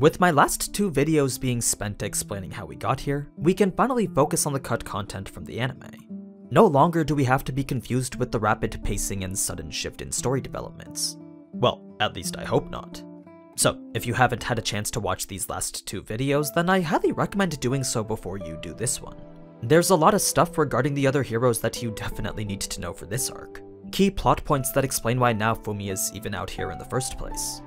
With my last two videos being spent explaining how we got here, we can finally focus on the cut content from the anime. No longer do we have to be confused with the rapid pacing and sudden shift in story developments. Well, at least I hope not. So, if you haven't had a chance to watch these last two videos, then I highly recommend doing so before you do this one. There's a lot of stuff regarding the other heroes that you definitely need to know for this arc. Key plot points that explain why Naofumi is even out here in the first place.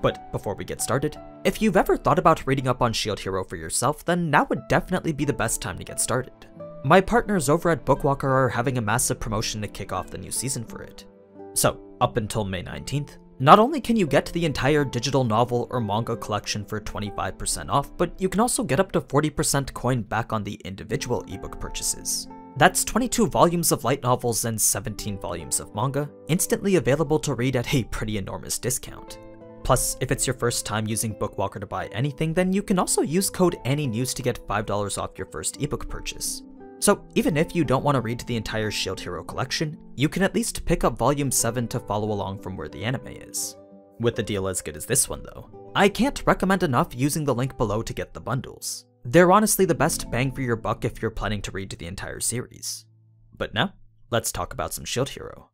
But before we get started, if you've ever thought about reading up on Shield Hero for yourself, then now would definitely be the best time to get started. My partners over at BookWalker are having a massive promotion to kick off the new season for it. So, up until May 19th, not only can you get the entire digital novel or manga collection for 25% off, but you can also get up to 40% coin back on the individual ebook purchases. That's 22 volumes of light novels and 17 volumes of manga, instantly available to read at a pretty enormous discount. Plus, if it's your first time using BookWalker to buy anything, then you can also use code AniNews to get $5 off your first ebook purchase. So even if you don't want to read the entire Shield Hero collection, you can at least pick up Volume 7 to follow along from where the anime is. With a deal as good as this one though, I can't recommend enough using the link below to get the bundles. They're honestly the best bang for your buck if you're planning to read the entire series. But now, let's talk about some Shield Hero.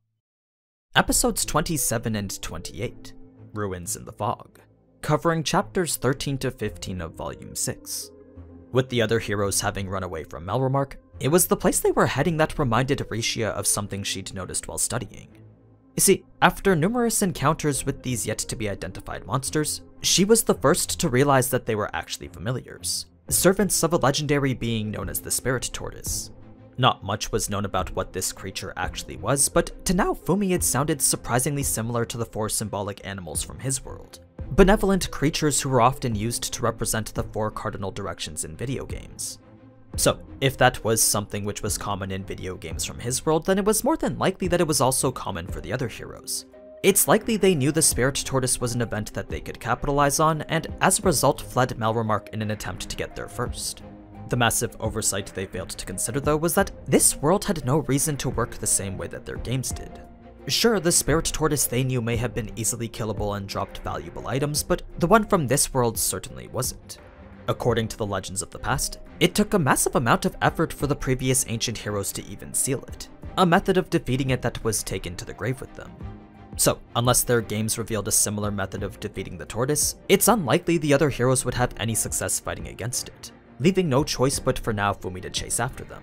Episodes 27 and 28. Ruins in the Fog, covering chapters 13 to 15 of Volume 6. With the other heroes having run away from Melromarc, it was the place they were heading that reminded Rishia of something she'd noticed while studying. You see, after numerous encounters with these yet-to-be-identified monsters, she was the first to realize that they were actually familiars, servants of a legendary being known as the Spirit Tortoise. Not much was known about what this creature actually was, but to Naofumi it sounded surprisingly similar to the four symbolic animals from his world. Benevolent creatures who were often used to represent the four cardinal directions in video games. So, if that was something which was common in video games from his world, then it was more than likely that it was also common for the other heroes. It's likely they knew the Spirit Tortoise was an event that they could capitalize on, and as a result fled Melromarc in an attempt to get there first. The massive oversight they failed to consider, though, was that this world had no reason to work the same way that their games did. Sure, the Spirit Tortoise they knew may have been easily killable and dropped valuable items, but the one from this world certainly wasn't. According to the legends of the past, it took a massive amount of effort for the previous ancient heroes to even seal it, a method of defeating it that was taken to the grave with them. So, unless their games revealed a similar method of defeating the tortoise, it's unlikely the other heroes would have any success fighting against it, leaving no choice but for Naofumi to chase after them.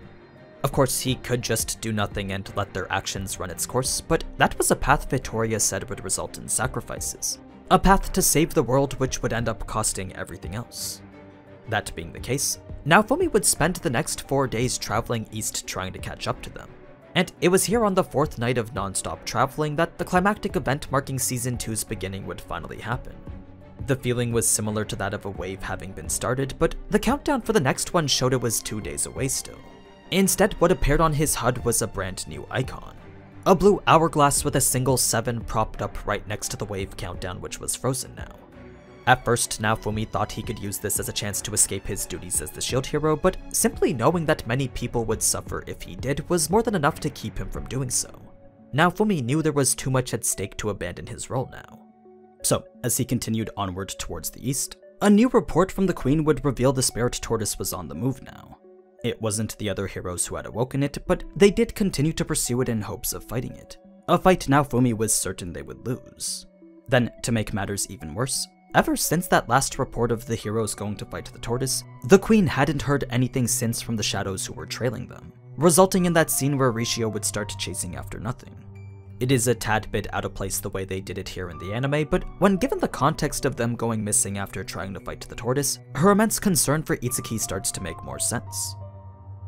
Of course, he could just do nothing and let their actions run its course, but that was a path Victoria said would result in sacrifices, a path to save the world which would end up costing everything else. That being the case, Naofumi would spend the next 4 days traveling east trying to catch up to them, and it was here on the fourth night of non-stop traveling that the climactic event marking Season 2's beginning would finally happen. The feeling was similar to that of a wave having been started, but the countdown for the next one showed it was 2 days away still. Instead, what appeared on his HUD was a brand new icon. A blue hourglass with a single 7 propped up right next to the wave countdown, which was frozen now. At first, Naofumi thought he could use this as a chance to escape his duties as the Shield Hero, but simply knowing that many people would suffer if he did was more than enough to keep him from doing so. Naofumi knew there was too much at stake to abandon his role now. So, as he continued onward towards the east, a new report from the Queen would reveal the Spirit Tortoise was on the move now. It wasn't the other heroes who had awoken it, but they did continue to pursue it in hopes of fighting it, a fight Naofumi was certain they would lose. Then, to make matters even worse, ever since that last report of the heroes going to fight the tortoise, the Queen hadn't heard anything since from the shadows who were trailing them, resulting in that scene where Rishia would start chasing after nothing. It is a tad bit out of place the way they did it here in the anime, but when given the context of them going missing after trying to fight the tortoise, her immense concern for Itsuki starts to make more sense.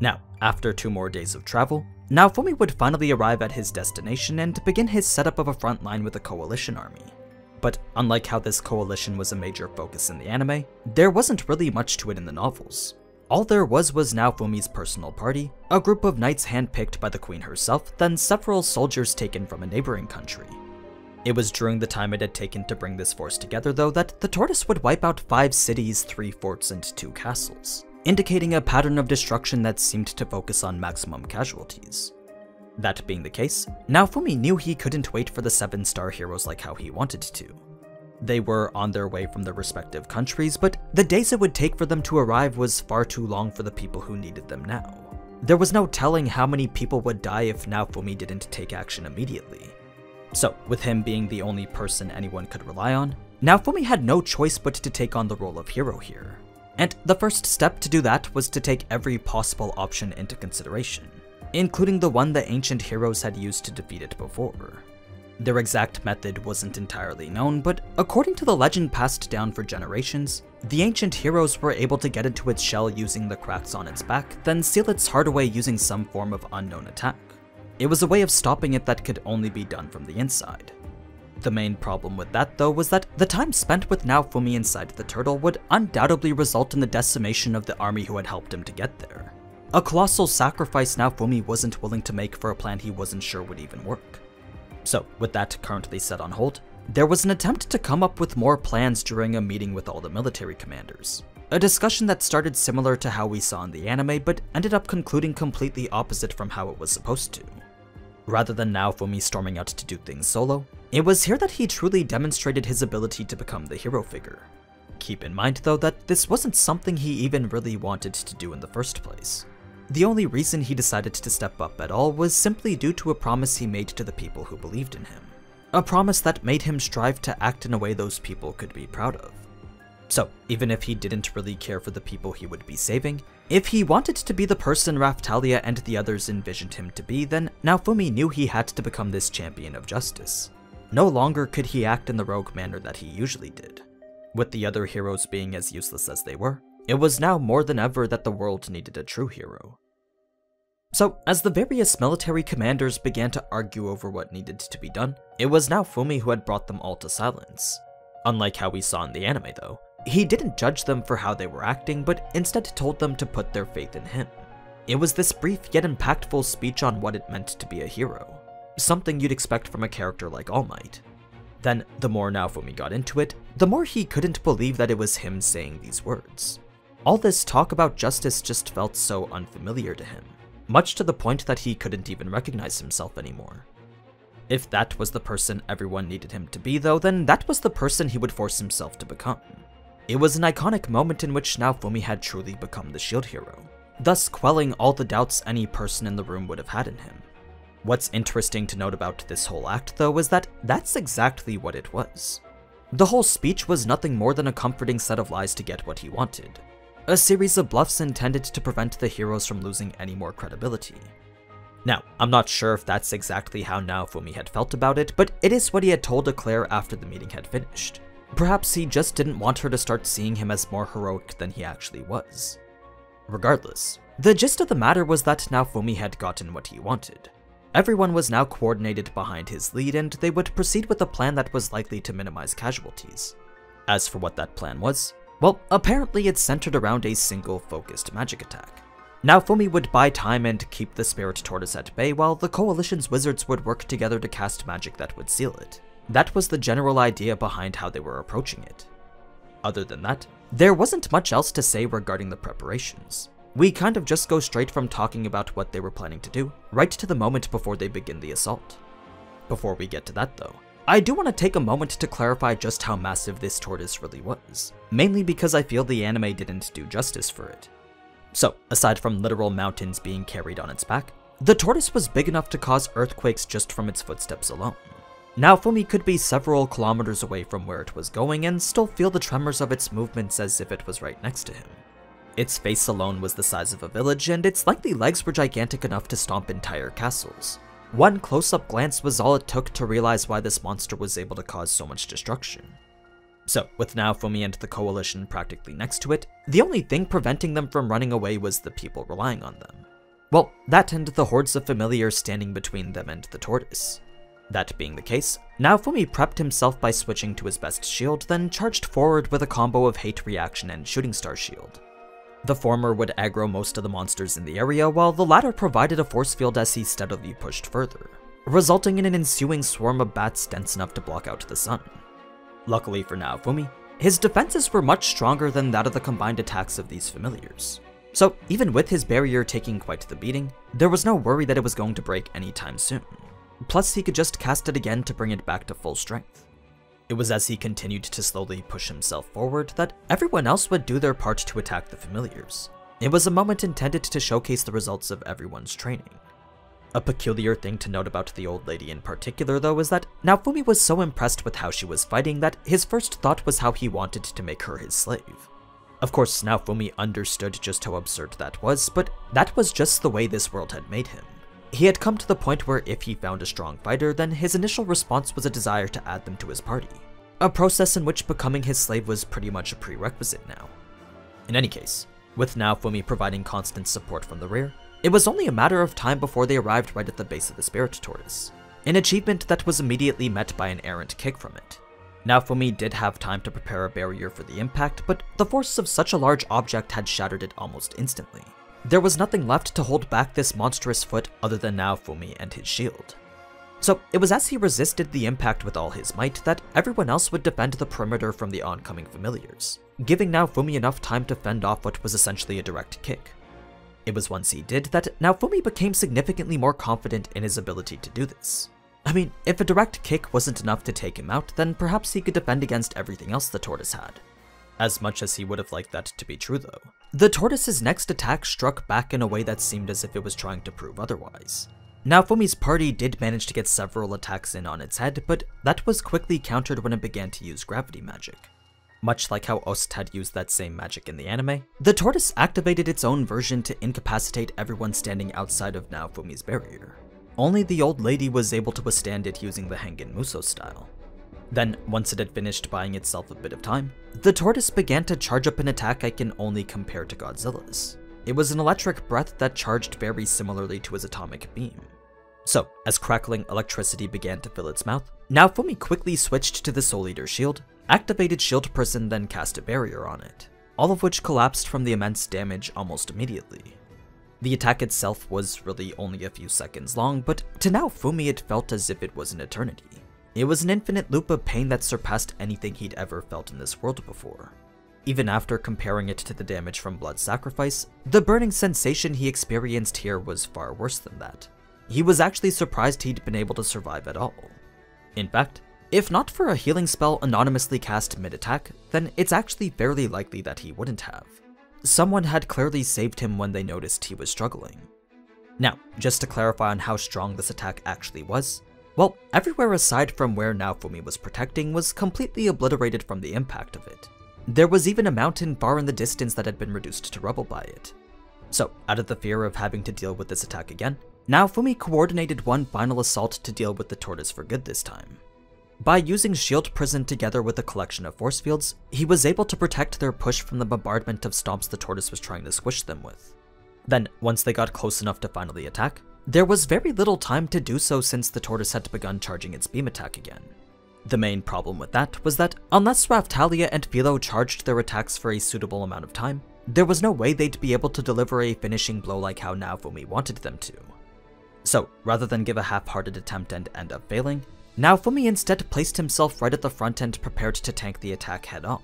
Now, after 2 more days of travel, Naofumi would finally arrive at his destination and begin his setup of a front line with a coalition army. But unlike how this coalition was a major focus in the anime, there wasn't really much to it in the novels. All there was Naofumi's personal party, a group of knights handpicked by the Queen herself, then several soldiers taken from a neighboring country. It was during the time it had taken to bring this force together, though, that the tortoise would wipe out 5 cities, 3 forts, and 2 castles, indicating a pattern of destruction that seemed to focus on maximum casualties. That being the case, Naofumi knew he couldn't wait for the 7-star heroes like how he wanted to. They were on their way from their respective countries, but the days it would take for them to arrive was far too long for the people who needed them now. There was no telling how many people would die if Naofumi didn't take action immediately. So, with him being the only person anyone could rely on, Naofumi had no choice but to take on the role of hero here. And the first step to do that was to take every possible option into consideration, including the one the ancient heroes had used to defeat it before. Their exact method wasn't entirely known, but according to the legend passed down for generations, the ancient heroes were able to get into its shell using the cracks on its back, then seal its heart away using some form of unknown attack. It was a way of stopping it that could only be done from the inside. The main problem with that, though, was that the time spent with Naofumi inside the turtle would undoubtedly result in the decimation of the army who had helped him to get there. A colossal sacrifice Naofumi wasn't willing to make for a plan he wasn't sure would even work. So, with that currently set on hold, there was an attempt to come up with more plans during a meeting with all the military commanders. A discussion that started similar to how we saw in the anime, but ended up concluding completely opposite from how it was supposed to. Rather than Naofumi storming out to do things solo, it was here that he truly demonstrated his ability to become the hero figure. Keep in mind, though, that this wasn't something he even really wanted to do in the first place. The only reason he decided to step up at all was simply due to a promise he made to the people who believed in him. A promise that made him strive to act in a way those people could be proud of. So, even if he didn't really care for the people he would be saving, if he wanted to be the person Raphtalia and the others envisioned him to be, then Naofumi knew he had to become this champion of justice. No longer could he act in the rogue manner that he usually did. With the other heroes being as useless as they were, it was now more than ever that the world needed a true hero. So, as the various military commanders began to argue over what needed to be done, it was Naofumi who had brought them all to silence. Unlike how we saw in the anime, though, he didn't judge them for how they were acting, but instead told them to put their faith in him. It was this brief yet impactful speech on what it meant to be a hero, something you'd expect from a character like All Might. Then, the more Naofumi got into it, the more he couldn't believe that it was him saying these words. All this talk about justice just felt so unfamiliar to him, much to the point that he couldn't even recognize himself anymore. If that was the person everyone needed him to be, though, then that was the person he would force himself to become. It was an iconic moment in which Naofumi had truly become the shield hero, thus quelling all the doubts any person in the room would have had in him. What's interesting to note about this whole act, though, is that that's exactly what it was. The whole speech was nothing more than a comforting set of lies to get what he wanted. A series of bluffs intended to prevent the heroes from losing any more credibility. Now, I'm not sure if that's exactly how Naofumi had felt about it, but it is what he had told Eclair after the meeting had finished. Perhaps he just didn't want her to start seeing him as more heroic than he actually was. Regardless, the gist of the matter was that Naofumi had gotten what he wanted. Everyone was now coordinated behind his lead, and they would proceed with a plan that was likely to minimize casualties. As for what that plan was, well, apparently it centered around a single focused magic attack. Naofumi would buy time and keep the Spirit Tortoise at bay, while the Coalition's wizards would work together to cast magic that would seal it. That was the general idea behind how they were approaching it. Other than that, there wasn't much else to say regarding the preparations. We kind of just go straight from talking about what they were planning to do, right to the moment before they begin the assault. Before we get to that, though, I do want to take a moment to clarify just how massive this tortoise really was, mainly because I feel the anime didn't do justice for it. So, aside from literal mountains being carried on its back, the tortoise was big enough to cause earthquakes just from its footsteps alone. Naofumi could be several kilometers away from where it was going and still feel the tremors of its movements as if it was right next to him. Its face alone was the size of a village, and its lengthy legs were gigantic enough to stomp entire castles. One close-up glance was all it took to realize why this monster was able to cause so much destruction. So, with Naofumi and the Coalition practically next to it, the only thing preventing them from running away was the people relying on them. Well, that and the hordes of familiars standing between them and the tortoise. That being the case, Naofumi prepped himself by switching to his best shield, then charged forward with a combo of Hate Reaction and Shooting Star Shield. The former would aggro most of the monsters in the area, while the latter provided a force field as he steadily pushed further, resulting in an ensuing swarm of bats dense enough to block out the sun. Luckily for Naofumi, his defenses were much stronger than that of the combined attacks of these familiars. So, even with his barrier taking quite the beating, there was no worry that it was going to break anytime soon. Plus, he could just cast it again to bring it back to full strength. It was as he continued to slowly push himself forward that everyone else would do their part to attack the familiars. It was a moment intended to showcase the results of everyone's training. A peculiar thing to note about the old lady in particular, though, is that Naofumi was so impressed with how she was fighting that his first thought was how he wanted to make her his slave. Of course, Naofumi understood just how absurd that was, but that was just the way this world had made him. He had come to the point where if he found a strong fighter, then his initial response was a desire to add them to his party, a process in which becoming his slave was pretty much a prerequisite now. In any case, with Naofumi providing constant support from the rear, it was only a matter of time before they arrived right at the base of the Spirit Tortoise, an achievement that was immediately met by an errant kick from it. Naofumi did have time to prepare a barrier for the impact, but the force of such a large object had shattered it almost instantly. There was nothing left to hold back this monstrous foot other than Naofumi and his shield. So it was as he resisted the impact with all his might that everyone else would defend the perimeter from the oncoming familiars, giving Naofumi enough time to fend off what was essentially a direct kick. It was once he did that Naofumi became significantly more confident in his ability to do this. I mean, if a direct kick wasn't enough to take him out, then perhaps he could defend against everything else the tortoise had. As much as he would have liked that to be true though, the tortoise's next attack struck back in a way that seemed as if it was trying to prove otherwise. Naofumi's party did manage to get several attacks in on its head, but that was quickly countered when it began to use gravity magic. Much like how Ost had used that same magic in the anime, the tortoise activated its own version to incapacitate everyone standing outside of Naofumi's barrier. Only the old lady was able to withstand it using the Hengen Musou style. Then, once it had finished buying itself a bit of time, the tortoise began to charge up an attack I can only compare to Godzilla's. It was an electric breath that charged very similarly to his atomic beam. So, as crackling electricity began to fill its mouth, Naofumi quickly switched to the Soul Eater Shield, activated Shield Prison, then cast a barrier on it, all of which collapsed from the immense damage almost immediately. The attack itself was really only a few seconds long, but to Naofumi it felt as if it was an eternity. It was an infinite loop of pain that surpassed anything he'd ever felt in this world before. Even after comparing it to the damage from blood sacrifice, the burning sensation he experienced here was far worse than that. He was actually surprised he'd been able to survive at all. In fact, if not for a healing spell anonymously cast mid-attack, then it's actually fairly likely that he wouldn't have. Someone had clearly saved him when they noticed he was struggling. Now, just to clarify on how strong this attack actually was, well, everywhere aside from where Naofumi was protecting was completely obliterated from the impact of it. There was even a mountain far in the distance that had been reduced to rubble by it. So, out of the fear of having to deal with this attack again, Naofumi coordinated one final assault to deal with the tortoise for good this time. By using Shield Prison together with a collection of force fields, he was able to protect their push from the bombardment of stomps the tortoise was trying to squish them with. Then, once they got close enough to finally attack, there was very little time to do so since the tortoise had begun charging its beam attack again. The main problem with that was that unless Raphtalia and Philo charged their attacks for a suitable amount of time, there was no way they'd be able to deliver a finishing blow like how Naofumi wanted them to. So, rather than give a half-hearted attempt and end up failing, Naofumi instead placed himself right at the front and prepared to tank the attack head-on.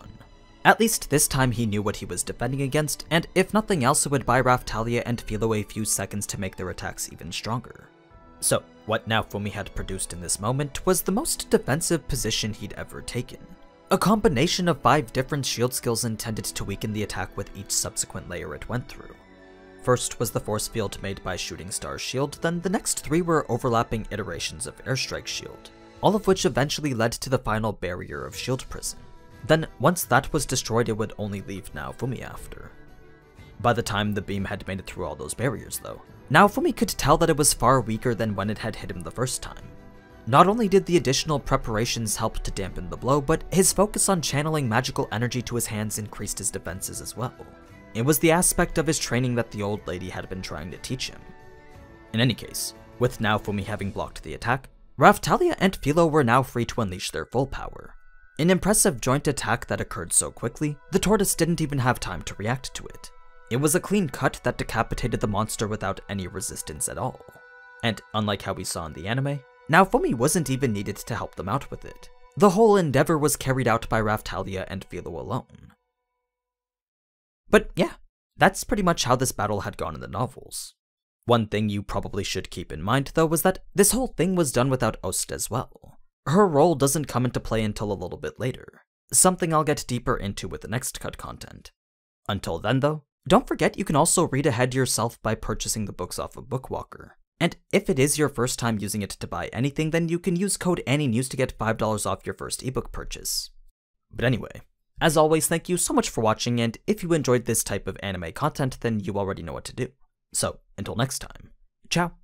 At least this time he knew what he was defending against, and if nothing else it would buy Raphtalia and Philo a few seconds to make their attacks even stronger. So, what Naofumi had produced in this moment was the most defensive position he'd ever taken. A combination of 5 different shield skills intended to weaken the attack with each subsequent layer it went through. First was the force field made by Shooting Star Shield, then the next 3 were overlapping iterations of Airstrike Shield, all of which eventually led to the final barrier of Shield Prison. Then, once that was destroyed, it would only leave Naofumi after. By the time the beam had made it through all those barriers, though, Naofumi could tell that it was far weaker than when it had hit him the first time. Not only did the additional preparations help to dampen the blow, but his focus on channeling magical energy to his hands increased his defenses as well. It was the aspect of his training that the old lady had been trying to teach him. In any case, with Naofumi having blocked the attack, Raphtalia and Philo were now free to unleash their full power. An impressive joint attack that occurred so quickly, the tortoise didn't even have time to react to it. It was a clean cut that decapitated the monster without any resistance at all. And unlike how we saw in the anime, Naofumi wasn't even needed to help them out with it. The whole endeavor was carried out by Raphtalia and Philo alone. But yeah, that's pretty much how this battle had gone in the novels. One thing you probably should keep in mind though was that this whole thing was done without Ost as well. her role doesn't come into play until a little bit later, something I'll get deeper into with the next cut content. Until then though, don't forget you can also read ahead yourself by purchasing the books off of BookWalker. And if it is your first time using it to buy anything, then you can use code AniNews to get $5 off your first ebook purchase. But anyway, as always, thank you so much for watching, and if you enjoyed this type of anime content, then you already know what to do. So, until next time, ciao!